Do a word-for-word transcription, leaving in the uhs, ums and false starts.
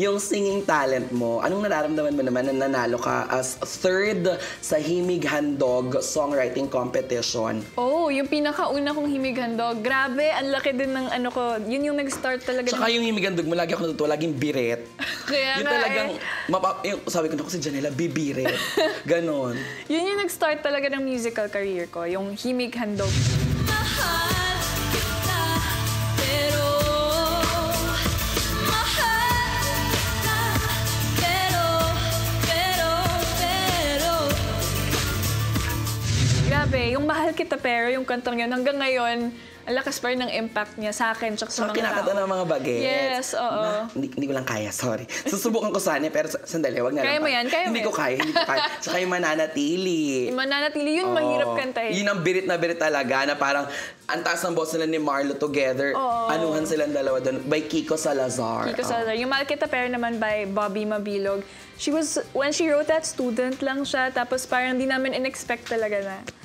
yung singing talent mo, anong nararamdaman mo naman na nanalo ka as third sa Himig Handog Songwriting Competition? Oh, yung pinakauna kong Himig Handog. Grabe, ang laki din ng ano ko. Yun yung nag-start talaga. Tsaka ng... yung Himig Handog mo, lagi ako natutuwa, laging biret. Kaya yun nga talagang, eh. mapa yung, sabi ko na ako si Janella, bibiret. Ganon. Yun yung nag-start talaga ng musical career ko, yung Himig Handog. Mahal kita, pero mahal kita, pero, pero, pero. Grabe, yung Mahal Kita Pero, yung kantang yun, hanggang ngayon, ang lakas pa rin ng impact niya sa akin, tsaka sa so, mga kinakata ng mga bagets. Yes, oo. Na, hindi, hindi ko lang kaya, sorry. Susubukan ko sana, pero sandali, wag na kaya lang. Kaya mo yan, kaya hindi mo ko kaya, hindi ko kaya. Tsaka yung mananatili. Yung mananatili, yun, oh, mahirap kantahin. Yun ang birit na birit talaga, na parang ang taas ng boss nila ni Marlo Together. Oh. Anuhan silang dalawa doon, by Kiko Salazar. Kiko Salazar. Oh. Yung Mahal Kita Pero naman by Bobby Mabilog. She was, when she wrote that, student lang siya, tapos parang di namin in-expect talaga na.